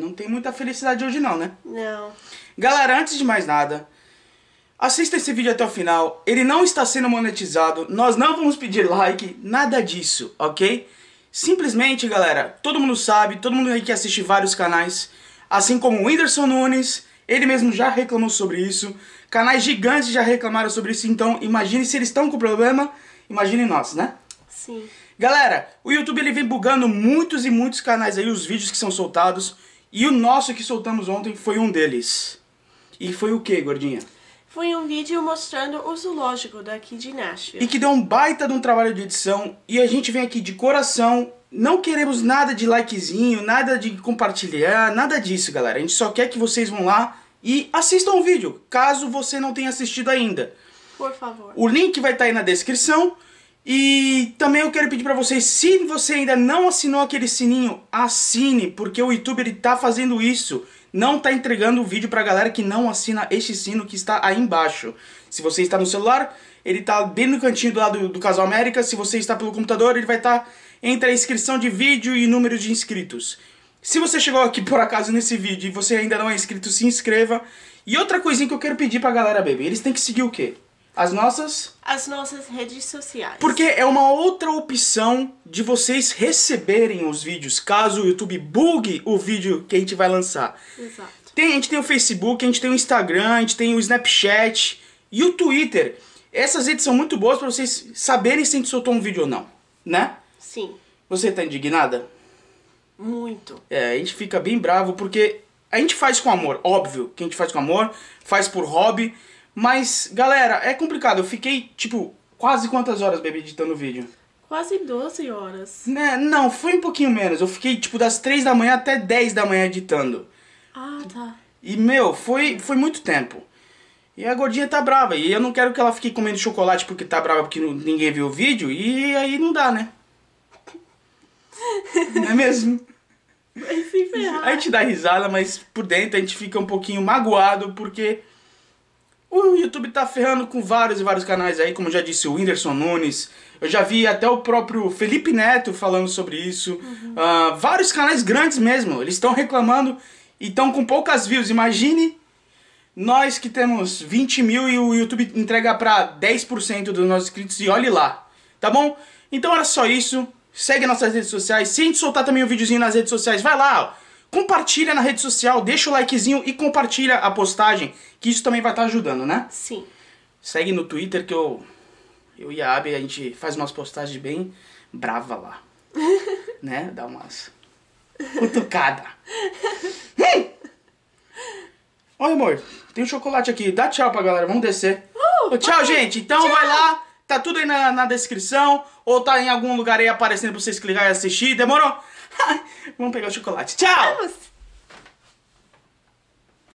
não tem muita felicidade hoje não, né? Não. Galera, antes de mais nada, assista esse vídeo até o final. Ele não está sendo monetizado, nós não vamos pedir like, nada disso, ok? Simplesmente, galera, todo mundo sabe, todo mundo aí que assiste vários canais, assim como o Whindersson Nunes, ele mesmo já reclamou sobre isso, canais gigantes já reclamaram sobre isso, então imagine se eles estão com problema, imagine nós, né? Sim. Galera, o YouTube ele vem bugando muitos e muitos canais aí, os vídeos que são soltados, e o nosso que soltamos ontem foi um deles. E foi o que, gordinha? Foi um vídeo mostrando o zoológico daqui de Nashville. E que deu um baita de um trabalho de edição, e a gente vem aqui de coração, não queremos nada de likezinho, nada de compartilhar, nada disso, galera. A gente só quer que vocês vão lá e assistam o vídeo, caso você não tenha assistido ainda. Por favor. O link vai estar aí na descrição, e também eu quero pedir pra vocês, se você ainda não assinou aquele sininho, assine, porque o YouTube ele tá fazendo isso. Não tá entregando o vídeo pra galera que não assina este sino que está aí embaixo. Se você está no celular, ele tá bem no cantinho do lado do Casal América. Se você está pelo computador, ele vai estar entre a inscrição de vídeo e número de inscritos. Se você chegou aqui por acaso nesse vídeo e você ainda não é inscrito, se inscreva. E outra coisinha que eu quero pedir pra galera, baby, eles têm que seguir o quê? As nossas redes sociais. Porque é uma outra opção de vocês receberem os vídeos, caso o YouTube bugue o vídeo que a gente vai lançar. Exato. A gente tem o Facebook, a gente tem o Instagram, a gente tem o Snapchat e o Twitter. Essas redes são muito boas pra vocês saberem se a gente soltou um vídeo ou não, né? Sim. Você tá indignada? Muito. É, a gente fica bem bravo porque a gente faz com amor, óbvio que a gente faz com amor, faz por hobby. Mas, galera, é complicado. Eu fiquei, tipo, quase quantas horas, baby, editando o vídeo? Quase 12 horas. Né? Não, foi um pouquinho menos. Eu fiquei, tipo, das 3 da manhã até 10 da manhã editando. Ah, tá. E, meu, foi muito tempo. E a gordinha tá brava. E eu não quero que ela fique comendo chocolate porque tá brava porque ninguém viu o vídeo. E aí não dá, né? Não é mesmo? Vai se ferrar. A gente dá risada, mas por dentro a gente fica um pouquinho magoado porque... O YouTube tá ferrando com vários e vários canais aí, como já disse o Whindersson Nunes. Eu já vi até o próprio Felipe Neto falando sobre isso. Uhum. Vários canais grandes mesmo. Eles estão reclamando e estão com poucas views. Imagine nós que temos 20 mil e o YouTube entrega pra 10% dos nossos inscritos e olhe lá. Tá bom? Então era só isso. Segue nossas redes sociais. Se a gente soltar também um videozinho nas redes sociais, vai lá, ó. Compartilha na rede social, deixa o likezinho e compartilha a postagem, que isso também vai estar ajudando, né? Sim. Segue no Twitter que eu e a Abby, a gente faz umas postagens bem brava lá. Né? Dá umas cutucada. Olha, amor, tem um chocolate aqui. Dá tchau pra galera, vamos descer. Tchau, gente. Então tchau. Vai lá, tá tudo aí na descrição, ou tá em algum lugar aí aparecendo pra vocês clicarem e assistir. Demorou? Vamos pegar o chocolate. Tchau! Vamos.